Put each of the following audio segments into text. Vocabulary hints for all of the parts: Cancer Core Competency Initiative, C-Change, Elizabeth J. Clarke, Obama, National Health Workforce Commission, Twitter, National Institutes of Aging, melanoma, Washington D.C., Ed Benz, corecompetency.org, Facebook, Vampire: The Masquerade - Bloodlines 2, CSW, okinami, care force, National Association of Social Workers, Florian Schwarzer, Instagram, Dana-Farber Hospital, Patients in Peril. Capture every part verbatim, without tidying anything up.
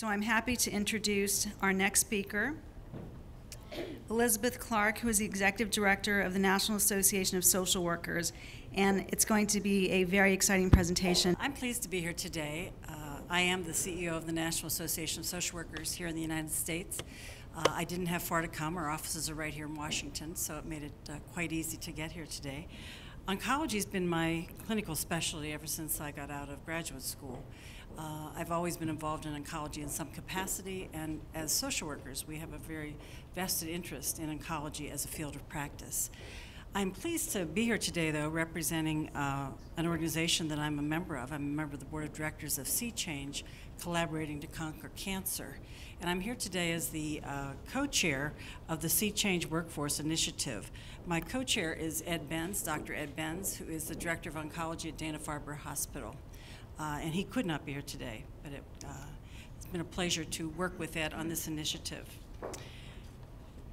So I'm happy to introduce our next speaker, Elizabeth Clarke, who is the Executive Director of the National Association of Social Workers, and it's going to be a very exciting presentation. I'm pleased to be here today. Uh, I am the C E O of the National Association of Social Workers here in the United States. Uh, I didn't have far to come. Our offices are right here in Washington, so it made it uh, quite easy to get here today. Oncology has been my clinical specialty ever since I got out of graduate school. Uh, I've always been involved in oncology in some capacity, and as social workers, we have a very vested interest in oncology as a field of practice. I'm pleased to be here today, though, representing uh, an organization that I'm a member of. I'm a member of the Board of Directors of C-Change, collaborating to conquer cancer. And I'm here today as the uh, co-chair of the C-Change Workforce Initiative. My co-chair is Ed Benz, Doctor Ed Benz, who is the Director of Oncology at Dana-Farber Hospital. Uh, and he could not be here today, but it, uh, it's been a pleasure to work with Ed on this initiative.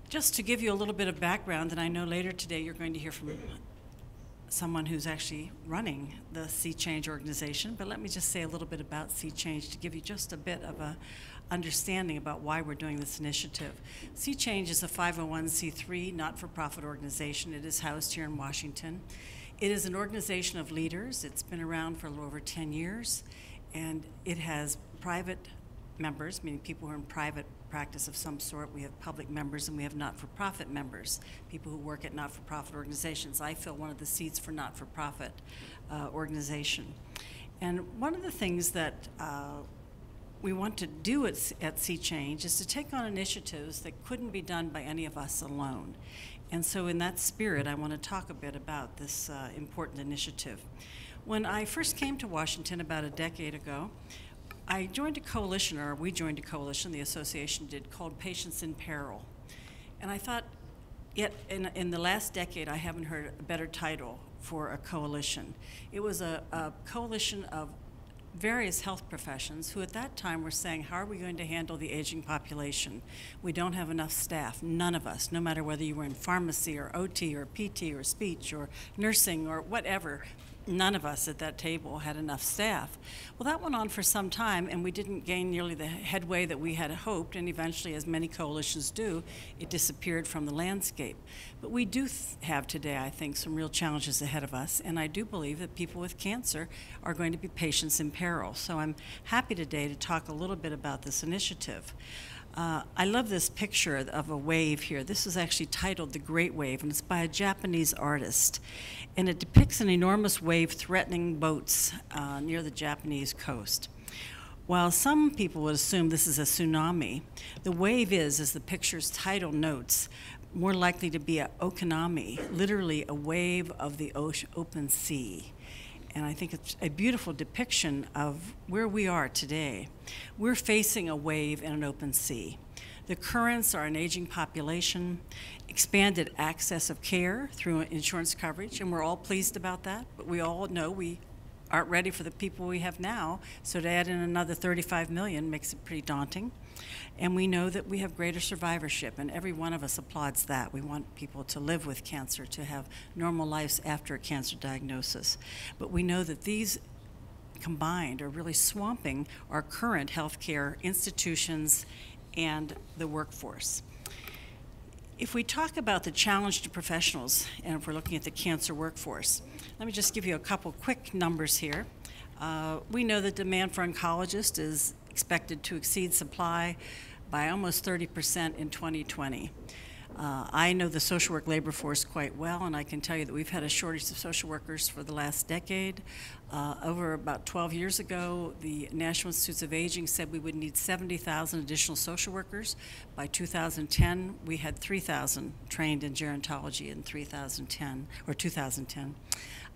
Just to give you a little bit of background, and I know later today you're going to hear from someone who's actually running the C-Change organization, but let me just say a little bit about C-Change to give you just a bit of a understanding about why we're doing this initiative. C-Change is a five oh one c three not-for-profit organization. It is housed here in Washington. It is an organization of leaders. It's been around for a little over ten years, and it has private members, meaning people who are in private practice of some sort. We have public members, and we have not-for-profit members, people who work at not-for-profit organizations. I fill one of the seats for not-for-profit uh, organization. And one of the things that uh, we want to do at, at C-Change is to take on initiatives that couldn't be done by any of us alone. And so in that spirit, I want to talk a bit about this uh, important initiative. When I first came to Washington about a decade ago, I joined a coalition, or we joined a coalition, the association did, called Patients in Peril. And I thought, yet in, in the last decade, I haven't heard a better title for a coalition. It was a, a coalition of various health professions who at that time were saying, how are we going to handle the aging population? We don't have enough staff, none of us, no matter whether you were in pharmacy or O T or P T or speech or nursing or whatever, none of us at that table had enough staff. Well, that went on for some time, and we didn't gain nearly the headway that we had hoped, and eventually, as many coalitions do, it disappeared from the landscape. But we do have today, I think, some real challenges ahead of us, and I do believe that people with cancer are going to be patients in peril. So I'm happy today to talk a little bit about this initiative. Uh, I love this picture of a wave here. This is actually titled The Great Wave, and it's by a Japanese artist. And it depicts an enormous wave threatening boats uh, near the Japanese coast. While some people would assume this is a tsunami, the wave is, as the picture's title notes, more likely to be an okinami, literally a wave of the ocean, open sea. And I think it's a beautiful depiction of where we are today. We're facing a wave in an open sea. The currents are an aging population, expanded access of care through insurance coverage, and we're all pleased about that, but we all know we aren't ready for the people we have now, so to add in another thirty-five million makes it pretty daunting. And we know that we have greater survivorship, and every one of us applauds that. We want people to live with cancer, to have normal lives after a cancer diagnosis. But we know that these combined are really swamping our current healthcare institutions and the workforce. If we talk about the challenge to professionals, and if we're looking at the cancer workforce, let me just give you a couple quick numbers here. Uh, we know that demand for oncologists is expected to exceed supply by almost thirty percent in twenty twenty. Uh, I know the social work labor force quite well, and I can tell you that we've had a shortage of social workers for the last decade. Uh, over about twelve years ago, the National Institutes of Aging said we would need seventy thousand additional social workers. By two thousand ten, we had three thousand trained in gerontology in three thousand ten, or two thousand ten.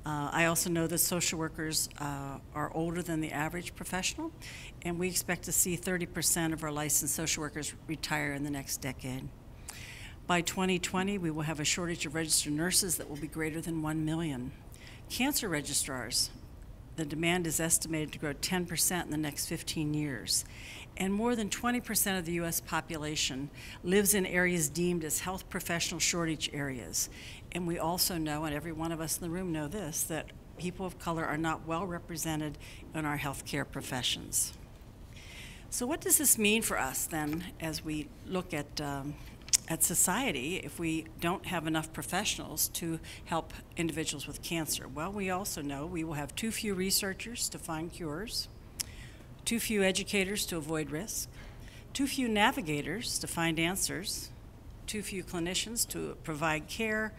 Uh, I also know that social workers uh, are older than the average professional, and we expect to see thirty percent of our licensed social workers retire in the next decade. By twenty twenty, we will have a shortage of registered nurses that will be greater than one million. Cancer registrars, the demand is estimated to grow ten percent in the next fifteen years. And more than twenty percent of the U S population lives in areas deemed as health professional shortage areas. And we also know, and every one of us in the room know this, that people of color are not well represented in our healthcare professions. So what does this mean for us then as we look at um, at society if we don't have enough professionals to help individuals with cancer? Well, we also know we will have too few researchers to find cures, too few educators to avoid risk, too few navigators to find answers, too few clinicians to provide care,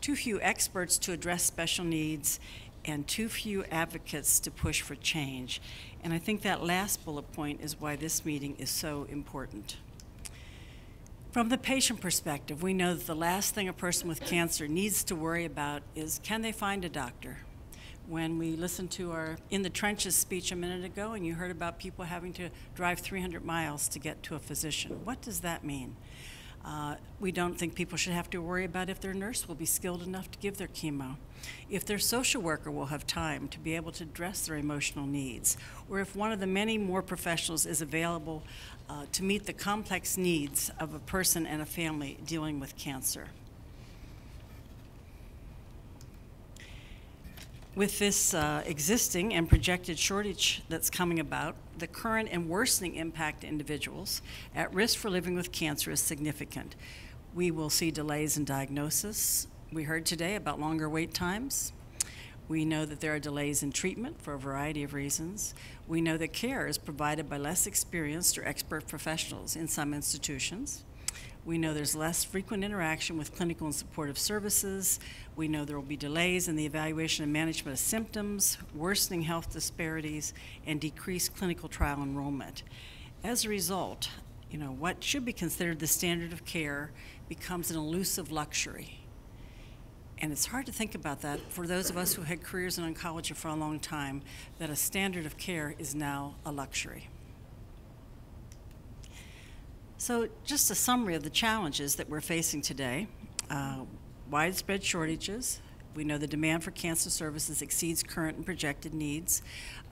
too few experts to address special needs, and too few advocates to push for change. And I think that last bullet point is why this meeting is so important. From the patient perspective, we know that the last thing a person with cancer needs to worry about is, can they find a doctor? When we listened to our In the Trenches speech a minute ago, and you heard about people having to drive three hundred miles to get to a physician, what does that mean? Uh, we don't think people should have to worry about if their nurse will be skilled enough to give their chemo, if their social worker will have time to be able to address their emotional needs, or if one of the many more professionals is available uh, to meet the complex needs of a person and a family dealing with cancer. With this uh, existing and projected shortage that's coming about, the current and worsening impact to individuals at risk for living with cancer is significant. We will see delays in diagnosis. We heard today about longer wait times. We know that there are delays in treatment for a variety of reasons. We know that care is provided by less experienced or expert professionals in some institutions. We know there's less frequent interaction with clinical and supportive services. We know there will be delays in the evaluation and management of symptoms, worsening health disparities, and decreased clinical trial enrollment. As a result, you know, what should be considered the standard of care becomes an elusive luxury. And it's hard to think about that for those of us who had careers in oncology for a long time, that a standard of care is now a luxury. So just a summary of the challenges that we're facing today. Uh, widespread shortages. We know the demand for cancer services exceeds current and projected needs.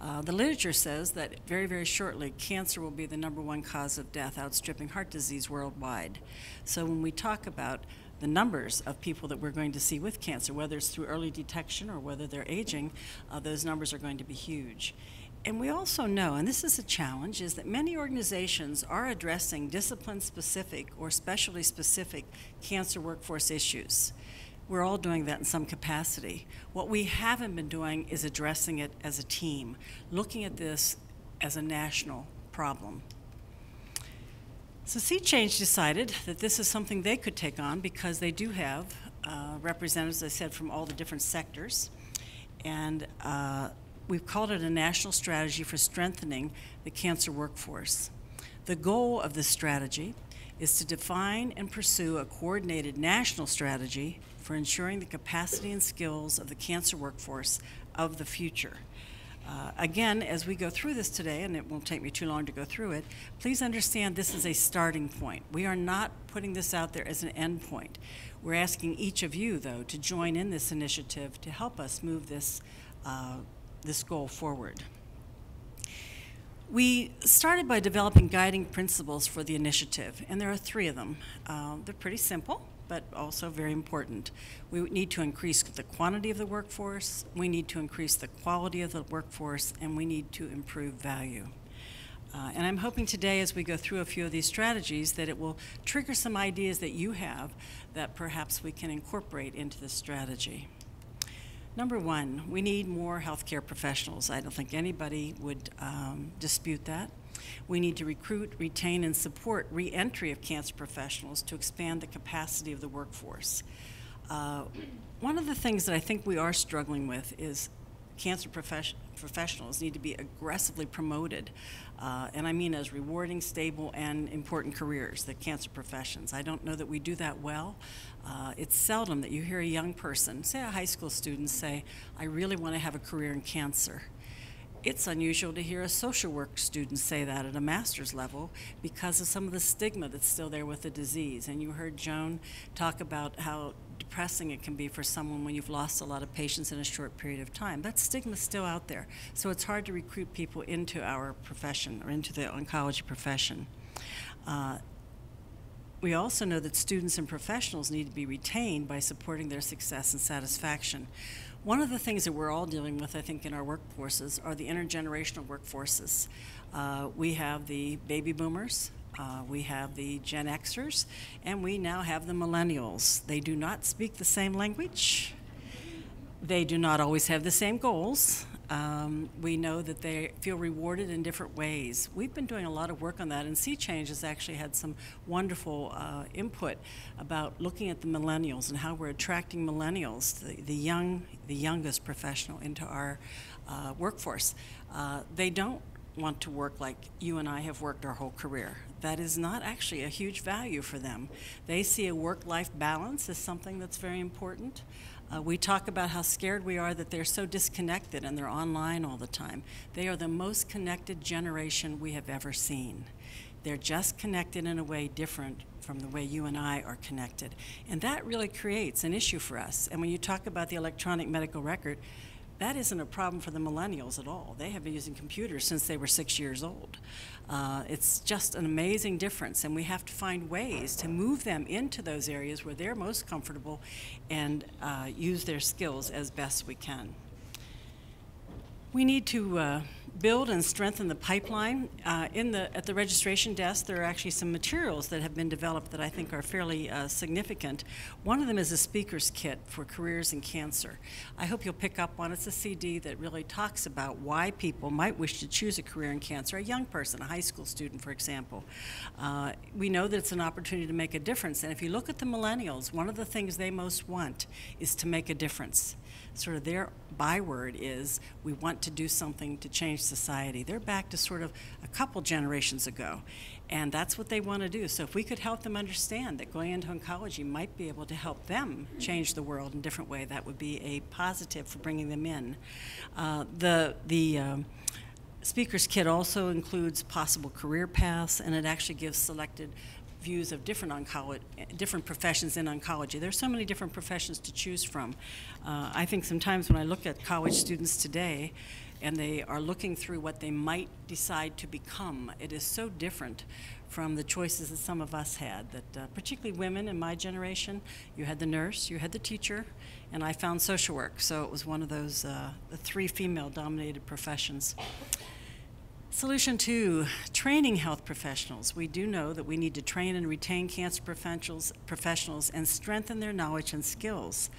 Uh, the literature says that very, very shortly, cancer will be the number one cause of death, outstripping heart disease worldwide. So when we talk about the numbers of people that we're going to see with cancer, whether it's through early detection or whether they're aging, uh, those numbers are going to be huge. And we also know, and this is a challenge, is that many organizations are addressing discipline-specific or specialty-specific cancer workforce issues. We're all doing that in some capacity. What we haven't been doing is addressing it as a team, looking at this as a national problem. So C-Change decided that this is something they could take on because they do have uh, representatives, as I said, from all the different sectors. And uh, we've called it a national strategy for strengthening the cancer workforce. The goal of this strategy is to define and pursue a coordinated national strategy for ensuring the capacity and skills of the cancer workforce of the future. Uh, again, as we go through this today, and it won't take me too long to go through it, please understand this is a starting point. We are not putting this out there as an end point. We're asking each of you, though, to join in this initiative to help us move this uh, this goal forward. We started by developing guiding principles for the initiative, and there are three of them. Uh, they're pretty simple, but also very important. We need to increase the quantity of the workforce, we need to increase the quality of the workforce, and we need to improve value. Uh, and I'm hoping today, as we go through a few of these strategies, that it will trigger some ideas that you have that perhaps we can incorporate into this strategy. Number one, we need more healthcare professionals. I don't think anybody would um, dispute that. We need to recruit, retain, and support re-entry of cancer professionals to expand the capacity of the workforce. Uh, one of the things that I think we are struggling with is cancer profes- professionals need to be aggressively promoted, uh, and I mean as rewarding, stable, and important careers, the cancer professions. I don't know that we do that well. Uh, it's seldom that you hear a young person, say a high school student, say, I really want to have a career in cancer. It's unusual to hear a social work student say that at a master's level because of some of the stigma that's still there with the disease. And you heard Joan talk about how depressing it can be for someone when you've lost a lot of patients in a short period of time. That stigma's still out there, so it's hard to recruit people into our profession or into the oncology profession. Uh, we also know that students and professionals need to be retained by supporting their success and satisfaction. One of the things that we're all dealing with, I think, in our workforces are the intergenerational workforces. Uh, we have the baby boomers, uh, we have the Gen Xers, and we now have the millennials. They do not speak the same language. They do not always have the same goals. Um, we know that they feel rewarded in different ways. We've been doing a lot of work on that, and C-Change has actually had some wonderful uh, input about looking at the millennials and how we're attracting millennials, the, the young, the youngest professional, into our uh, workforce. Uh, they don't want to work like you and I have worked our whole career. That is not actually a huge value for them. They see a work-life balance as something that's very important. Uh, we talk about how scared we are that they're so disconnected and they're online all the time. They are the most connected generation we have ever seen. They're just connected in a way different from the way you and I are connected. And that really creates an issue for us. And when you talk about the electronic medical record, that isn't a problem for the millennials at all. They have been using computers since they were six years old. Uh, it's just an amazing difference, and we have to find ways to move them into those areas where they're most comfortable and uh, use their skills as best we can. We need to uh, build and strengthen the pipeline. Uh, in the, at the registration desk, there are actually some materials that have been developed that I think are fairly uh, significant. One of them is a speaker's kit for careers in cancer. I hope you'll pick up one. It's a C D that really talks about why people might wish to choose a career in cancer, a young person, a high school student, for example. Uh, we know that it's an opportunity to make a difference, and if you look at the millennials, one of the things they most want is to make a difference. Sort of their byword is, we want to do something to change society. They're back to sort of a couple generations ago, and that's what they want to do. So if we could help them understand that going into oncology might be able to help them change the world in a different way, that would be a positive for bringing them in. Uh, the the um, speaker's kit also includes possible career paths, and it actually gives selected views of different oncology, different professions in oncology. There's so many different professions to choose from. Uh, I think sometimes when I look at college students today, and they are looking through what they might decide to become, it is so different from the choices that some of us had, that uh, particularly women in my generation, you had the nurse, you had the teacher, and I found social work. So it was one of those uh, the three female-dominated professions. Solution two, training health professionals. We do know that we need to train and retain cancer professionals and strengthen their knowledge and skills.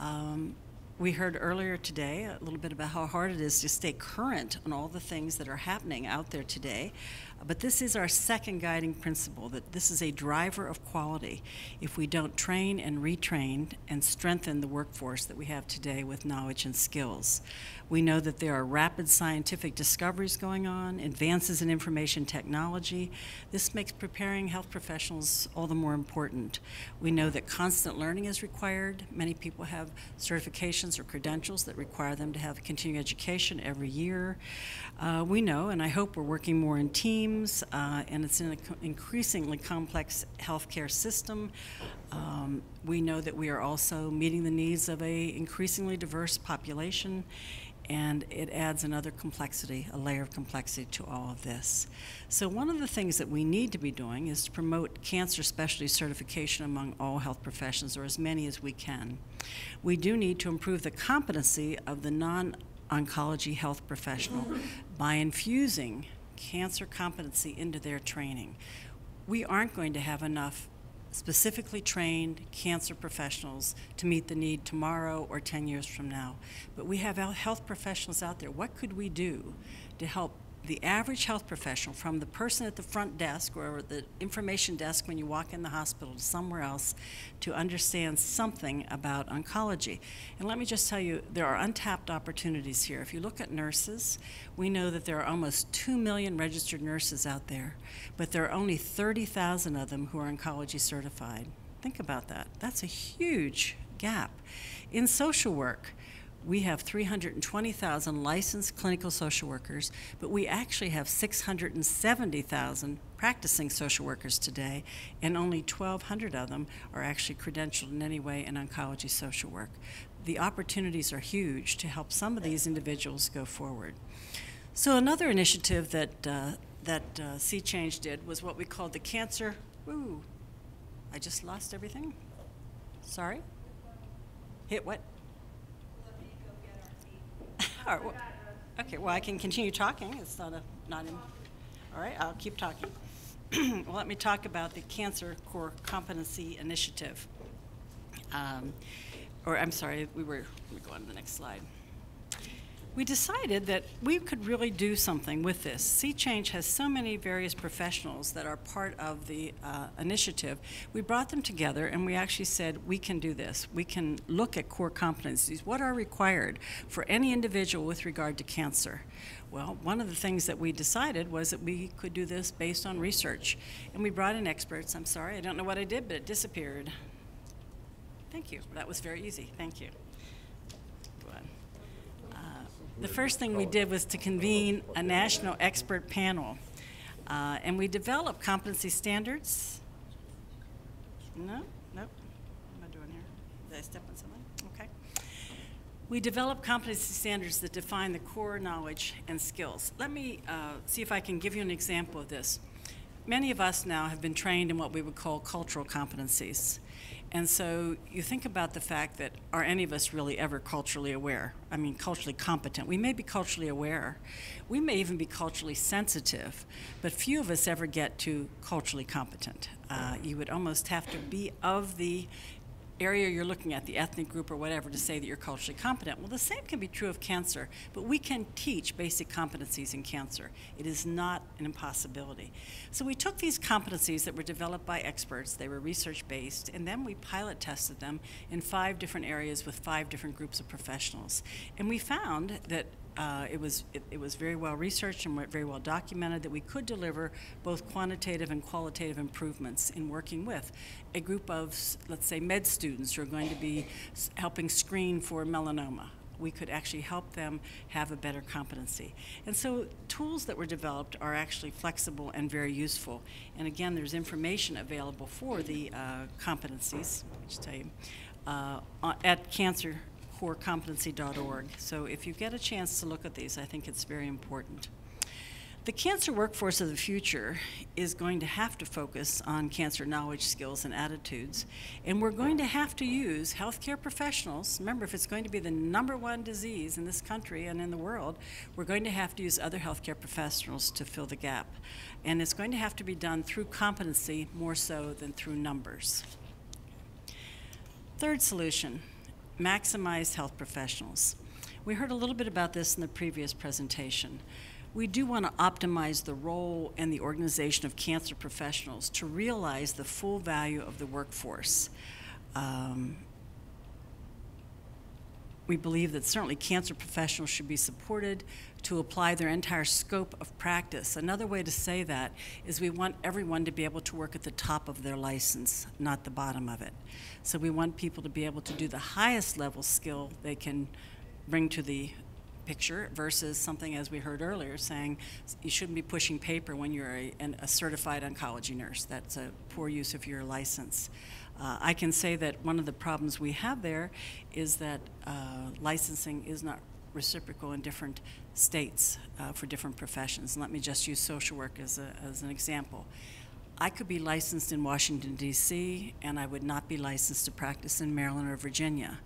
Um, We heard earlier today a little bit about how hard it is to stay current on all the things that are happening out there today. But this is our second guiding principle, that this is a driver of quality if we don't train and retrain and strengthen the workforce that we have today with knowledge and skills. We know that there are rapid scientific discoveries going on, advances in information technology. This makes preparing health professionals all the more important. We know that constant learning is required. Many people have certifications or credentials that require them to have continuing education every year. Uh, we know, and I hope we're working more in teams, uh, and it's in an co increasingly complex healthcare system. Um, we know that we are also meeting the needs of an increasingly diverse population, and it adds another complexity, a layer of complexity to all of this. So one of the things that we need to be doing is to promote cancer specialty certification among all health professions, or as many as we can. We do need to improve the competency of the non-oncology health professional by infusing cancer competency into their training. We aren't going to have enough specifically trained cancer professionals to meet the need tomorrow or ten years from now. But we have health professionals out there. What could we do to help the average health professional, from the person at the front desk or the information desk when you walk in the hospital to somewhere else, to understand something about oncology? And let me just tell you, there are untapped opportunities here. If you look at nurses, we know that there are almost two million registered nurses out there, but there are only thirty thousand of them who are oncology certified. Think about that. That's a huge gap. In social work, we have three hundred twenty thousand licensed clinical social workers, but we actually have six hundred seventy thousand practicing social workers today, and only twelve hundred of them are actually credentialed in any way in oncology social work. The opportunities are huge to help some of these individuals go forward. So another initiative that, uh, that uh, C-Change did was what we called the Cancer... Ooh, I just lost everything. Sorry? Hit what? Or, okay, well, I can continue talking. It's not a, not in, all right, I'll keep talking. Well, let me talk about the Cancer Core Competency Initiative. Um, or, I'm sorry, we were, let me go on to the next slide. We decided that we could really do something with this. C-Change has so many various professionals that are part of the uh, initiative. We brought them together and we actually said, we can do this. We can look at core competencies. What are required for any individual with regard to cancer? Well, one of the things that we decided was that we could do this based on research. And we brought in experts. I'm sorry, I don't know what I did, but it disappeared. Thank you. That was very easy. Thank you. The first thing we did was to convene a national expert panel, uh, and we developed competency standards. No, no, what am I doing here? Did I step on something? Okay. We developed competency standards that define the core knowledge and skills. Let me uh, see if I can give you an example of this. Many of us now have been trained in what we would call cultural competencies. And so you think about the fact that are any of us really ever culturally aware? I mean, culturally competent. We may be culturally aware. We may even be culturally sensitive, but few of us ever get to culturally competent. Uh, you would almost have to be of the area you're looking at, the ethnic group or whatever, to say that you're culturally competent. Well, the same can be true of cancer, but we can teach basic competencies in cancer. It is not an impossibility. So we took these competencies that were developed by experts, they were research-based, and then we pilot tested them in five different areas with five different groups of professionals. And we found that Uh, it was it, it was very well researched and very well documented that we could deliver both quantitative and qualitative improvements in working with a group of, let's say, med students who are going to be helping screen for melanoma. We could actually help them have a better competency. And so tools that were developed are actually flexible and very useful. And again, there's information available for the uh, competencies, I should tell you, uh, at Cancer core competency dot org. So if you get a chance to look at these, I think it's very important. The cancer workforce of the future is going to have to focus on cancer knowledge, skills, and attitudes. And we're going to have to use healthcare professionals. Remember, if it's going to be the number one disease in this country and in the world, we're going to have to use other healthcare professionals to fill the gap. And it's going to have to be done through competency more so than through numbers. Third solution. Maximize health professionals. We heard a little bit about this in the previous presentation. We do want to optimize the role and the organization of cancer professionals to realize the full value of the workforce. Um, we believe that certainly cancer professionals should be supported to apply their entire scope of practice. Another way to say that is we want everyone to be able to work at the top of their license, not the bottom of it. So we want people to be able to do the highest level skill they can bring to the picture versus something, as we heard earlier, saying you shouldn't be pushing paper when you're a, an, a certified oncology nurse. That's a poor use of your license. Uh, I can say that one of the problems we have there is that uh, licensing is not reciprocal in different states uh, for different professions. And let me just use social work as, a, as an example. I could be licensed in Washington, D C, and I would not be licensed to practice in Maryland or Virginia.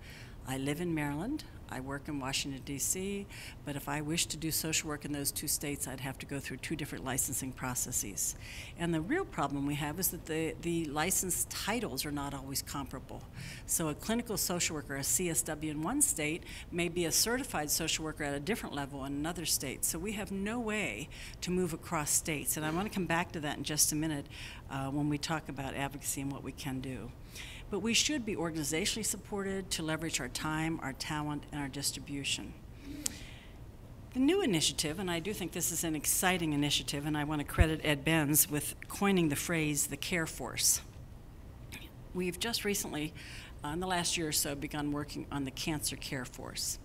I live in Maryland. I work in Washington, D C, but if I wish to do social work in those two states, I'd have to go through two different licensing processes. And the real problem we have is that the, the license titles are not always comparable. So a clinical social worker, a C S W in one state, may be a certified social worker at a different level in another state. So we have no way to move across states. And I want to come back to that in just a minute uh, when we talk about advocacy and what we can do. But we should be organizationally supported to leverage our time, our talent, and our distribution. The new initiative, and I do think this is an exciting initiative, and I want to credit Ed Benz with coining the phrase, the care force. We've just recently, uh, in the last year or so, begun working on the cancer care force.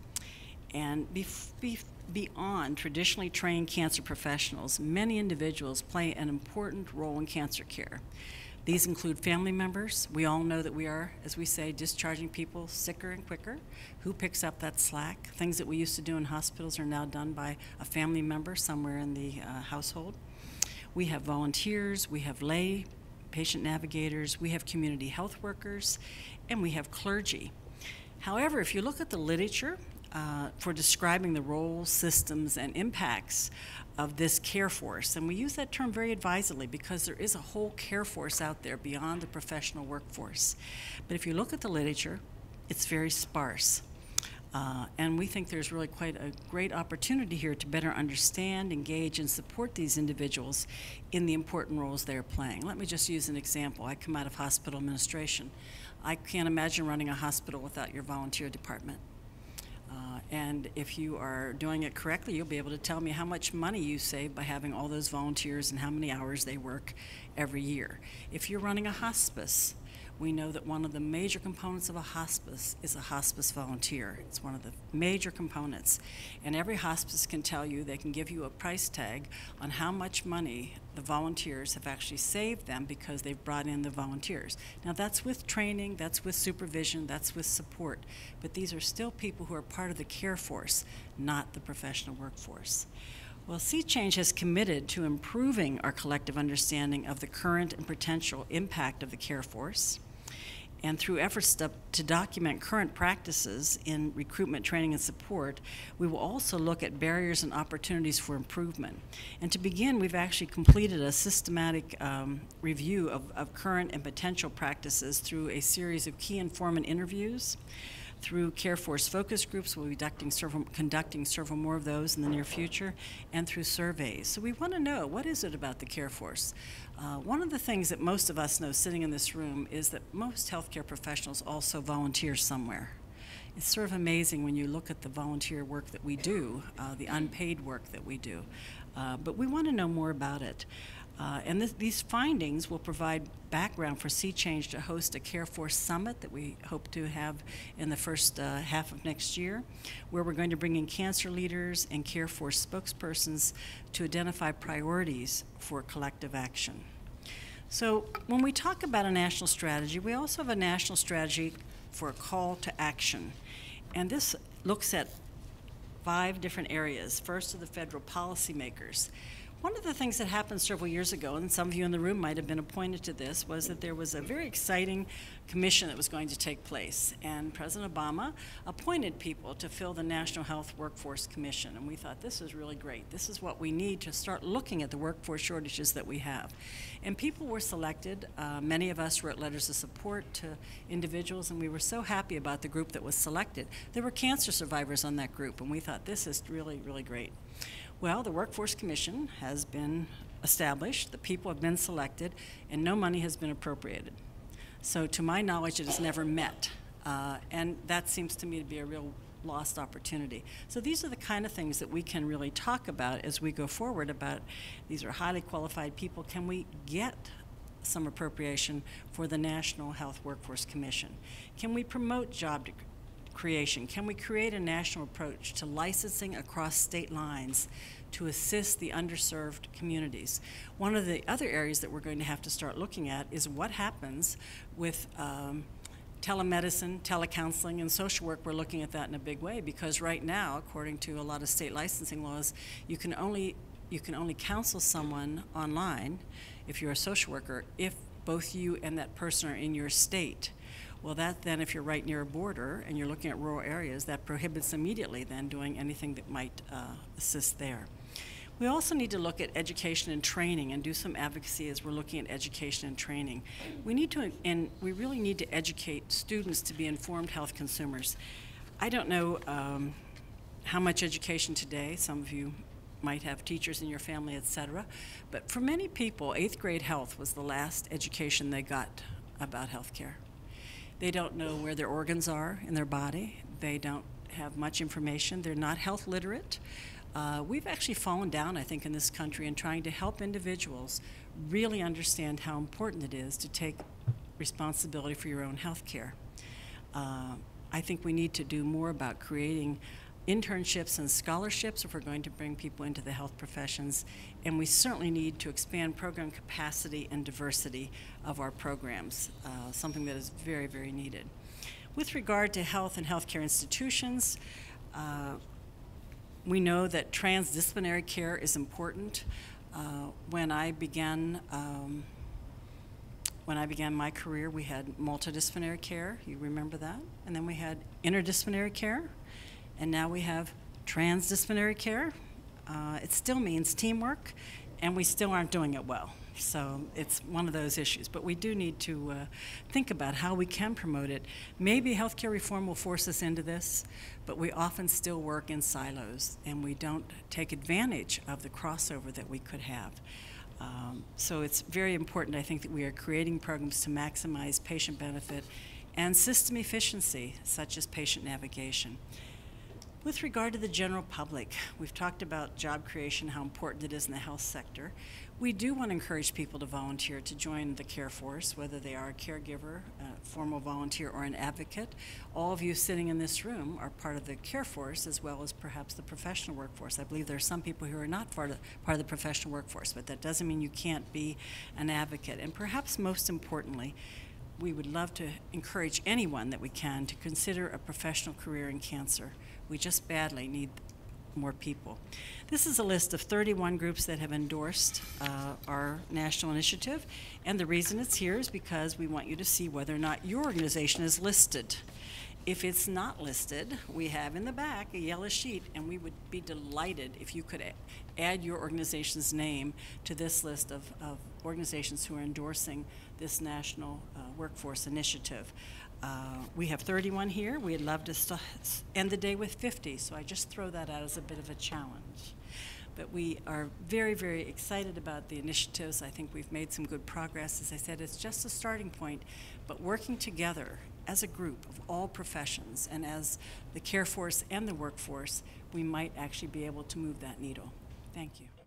And bef bef beyond traditionally trained cancer professionals, many individuals play an important role in cancer care. These include family members. We all know that we are, as we say, discharging people sicker and quicker. Who picks up that slack? Things that we used to do in hospitals are now done by a family member somewhere in the uh, household. We have volunteers, we have lay patient navigators, we have community health workers, and we have clergy. However, if you look at the literature, uh, for describing the roles, systems, and impacts of this care force. And we use that term very advisedly because there is a whole care force out there beyond the professional workforce. But if you look at the literature, it's very sparse. Uh, and we think there's really quite a great opportunity here to better understand, engage, and support these individuals in the important roles they're playing. Let me just use an example. I come out of hospital administration. I can't imagine running a hospital without your volunteer department. Uh, and if you are doing it correctly, you'll be able to tell me how much money you save by having all those volunteers and how many hours they work every year. If you're running a hospice, we know that one of the major components of a hospice is a hospice volunteer. It's one of the major components. And every hospice can tell you, they can give you a price tag on how much money the volunteers have actually saved them because they've brought in the volunteers. Now that's with training, that's with supervision, that's with support. But these are still people who are part of the care force, not the professional workforce. Well, C-Change has committed to improving our collective understanding of the current and potential impact of the care force. And through efforts to, to document current practices in recruitment, training, and support, we will also look at barriers and opportunities for improvement. And to begin, we've actually completed a systematic um, review of, of current and potential practices through a series of key informant interviews. Through care force focus groups, we'll be conducting several, conducting several more of those in the near future, and through surveys. So we want to know, what is it about the care force? Uh, one of the things that most of us know sitting in this room is that most healthcare professionals also volunteer somewhere. It's sort of amazing when you look at the volunteer work that we do, uh, the unpaid work that we do. Uh, but we want to know more about it. Uh, and th these findings will provide background for C-Change to host a Care Force Summit that we hope to have in the first uh, half of next year, where we're going to bring in cancer leaders and Care Force spokespersons to identify priorities for collective action. So when we talk about a national strategy, we also have a national strategy for a call to action. And this looks at five different areas. First are the federal policymakers. One of the things that happened several years ago, and some of you in the room might have been appointed to this, was that there was a very exciting commission that was going to take place. And President Obama appointed people to fill the National Health Workforce Commission. And we thought, this is really great. This is what we need to start looking at the workforce shortages that we have. And people were selected. Uh, many of us wrote letters of support to individuals, and we were so happy about the group that was selected. There were cancer survivors on that group, and we thought, this is really, really great. Well, the Workforce Commission has been established, the people have been selected, and no money has been appropriated. So to my knowledge, it has never met. Uh, and that seems to me to be a real lost opportunity. So these are the kind of things that we can really talk about as we go forward about, these are highly qualified people, can we get some appropriation for the National Health Workforce Commission? Can we promote job degrees? Creation. Can we create a national approach to licensing across state lines to assist the underserved communities? One of the other areas that we're going to have to start looking at is what happens with um, telemedicine, telecounseling, and social work. We're looking at that in a big way because right now, according to a lot of state licensing laws, you can only, you can only counsel someone online if you're a social worker if both you and that person are in your state. Well, that then, if you're right near a border and you're looking at rural areas, that prohibits immediately then doing anything that might uh, assist there. We also need to look at education and training and do some advocacy as we're looking at education and training. We need to, and we really need to educate students to be informed health consumers. I don't know um, how much education today, some of you might have teachers in your family, et cetera. But for many people, eighth grade health was the last education they got about health care. They don't know where their organs are in their body. They don't have much information. They're not health literate. Uh, we've actually fallen down, I think, in this country in trying to help individuals really understand how important it is to take responsibility for your own health care. Uh, I think we need to do more about creating internships and scholarships if we're going to bring people into the health professions, and we certainly need to expand program capacity and diversity of our programs, uh, something that is very, very needed. With regard to health and healthcare institutions, uh, we know that transdisciplinary care is important. Uh, when I began um, When I began my career, we had multidisciplinary care, you remember that, and then we had interdisciplinary care. and now we have transdisciplinary care. Uh, it still means teamwork, and we still aren't doing it well. So it's one of those issues. But we do need to uh, think about how we can promote it. Maybe healthcare reform will force us into this, but we often still work in silos, and we don't take advantage of the crossover that we could have. Um, so it's very important, I think, that we are creating programs to maximize patient benefit and system efficiency, such as patient navigation. With regard to the general public, we've talked about job creation, how important it is in the health sector. We do want to encourage people to volunteer to join the care force, whether they are a caregiver, a formal volunteer, or an advocate. All of you sitting in this room are part of the care force as well as perhaps the professional workforce. I believe there are some people who are not part of, part of the professional workforce, but that doesn't mean you can't be an advocate. And perhaps most importantly, we would love to encourage anyone that we can to consider a professional career in cancer. We just badly need more people. This is a list of thirty-one groups that have endorsed uh, our national initiative, and the reason it's here is because we want you to see whether or not your organization is listed. If it's not listed, we have in the back a yellow sheet, and we would be delighted if you could add your organization's name to this list of, of organizations who are endorsing this national uh, workforce initiative. Uh, we have thirty-one here. We'd love to st end the day with fifty, so I just throw that out as a bit of a challenge. But we are very, very excited about the initiatives. I think we've made some good progress. As I said, it's just a starting point, but working together as a group of all professions and as the care force and the workforce, we might actually be able to move that needle. Thank you.